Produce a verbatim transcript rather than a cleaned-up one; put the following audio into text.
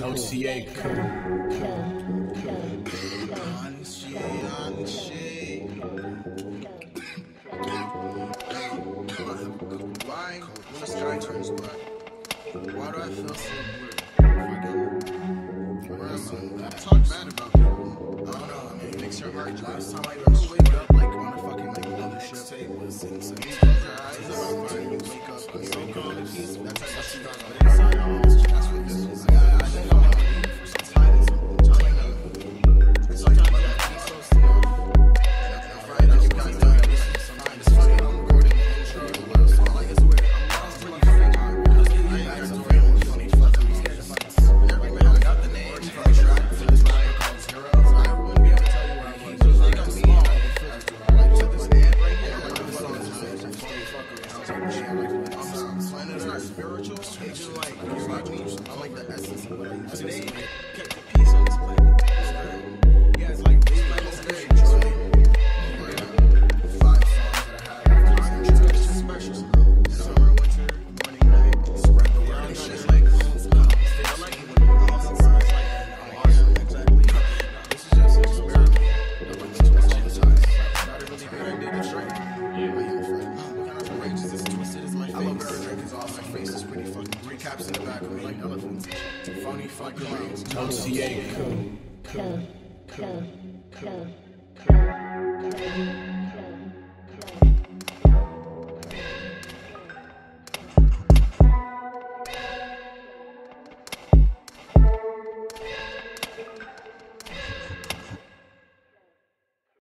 Why do I feel so weird? Where am I? I talk bad about people. I don't know, I mean, it makes your heart jump. Last time I even wake up, like, on a fucking, like, another ship. Say, listen, so you close your eyes, and I'm fine. You wake up, and you go to peace. That's how she does, but inside, I always, that's what this is. I think I want to leave for some time. It's like, it's like, I'm like, I'm so slow. I'm afraid I got done. Sometimes it's funny, I'm recording the intro, the little song, like, it's weird. Funny fucking O C A. Cool. Cool. Cool. Cool.